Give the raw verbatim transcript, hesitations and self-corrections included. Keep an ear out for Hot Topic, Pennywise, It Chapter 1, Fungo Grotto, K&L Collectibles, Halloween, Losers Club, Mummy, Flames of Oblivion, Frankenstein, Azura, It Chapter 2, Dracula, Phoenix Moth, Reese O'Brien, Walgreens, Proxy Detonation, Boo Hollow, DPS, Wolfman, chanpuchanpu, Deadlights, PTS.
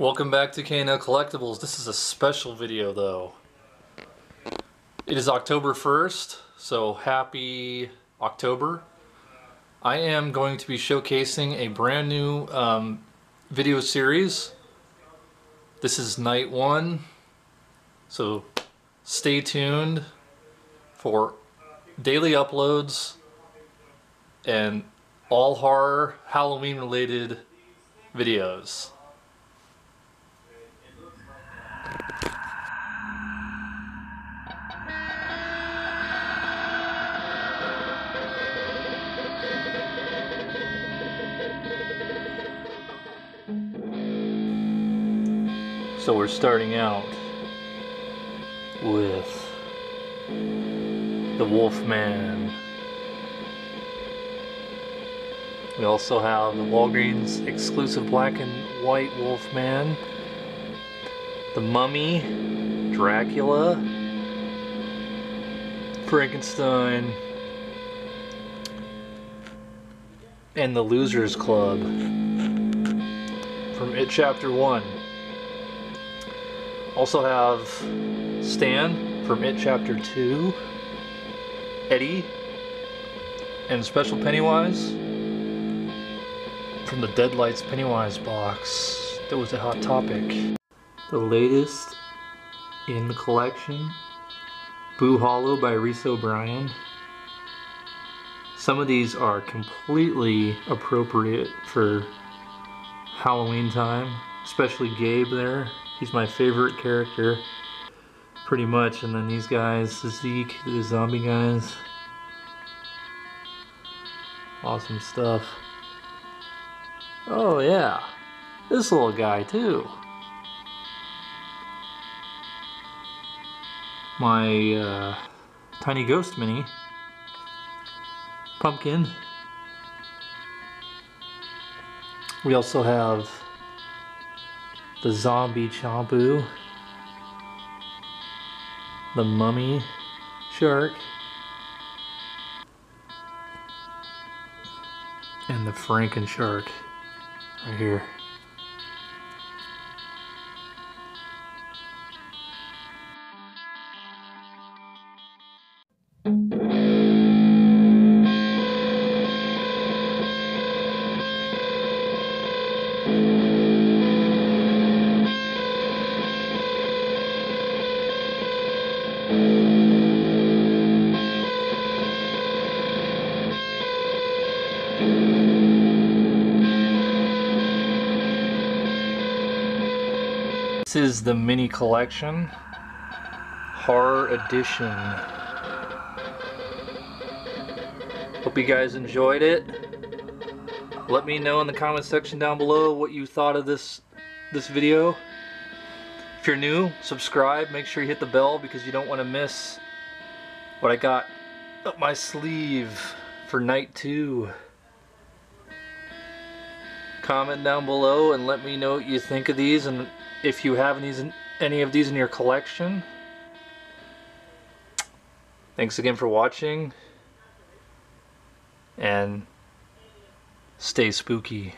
Welcome back to K and L Collectibles. This is a special video though. It is October first, so happy October. I am going to be showcasing a brand new um, video series. This is night one, so stay tuned for daily uploads and all horror Halloween related videos. So we're starting out with the Wolfman. We also have the Walgreens exclusive black and white Wolfman, the Mummy, Dracula, Frankenstein, and the Losers Club from It Chapter one. Also have Stan from It Chapter two, Eddie, and Special Pennywise from the Deadlights Pennywise box that was a Hot Topic. The latest in the collection, Boo Hollow by Reese O'Brien. Some of these are completely appropriate for Halloween time, especially Gabe there. He's my favorite character, pretty much. And then these guys, the Zeke, the zombie guys. Awesome stuff. Oh yeah, this little guy too. My uh, Tiny Ghost Mini. Pumpkin. We also have the zombie Chanpu, the mummy shark, and the Franken shark right here. This is the mini collection, horror edition. Hope you guys enjoyed it. Let me know in the comment section down below what you thought of this this video. If you're new, subscribe. Make sure you hit the bell because you don't want to miss what I got up my sleeve for night two. Comment down below and let me know what you think of these, and if you have any of these in your collection. Thanks again for watching, and stay spooky.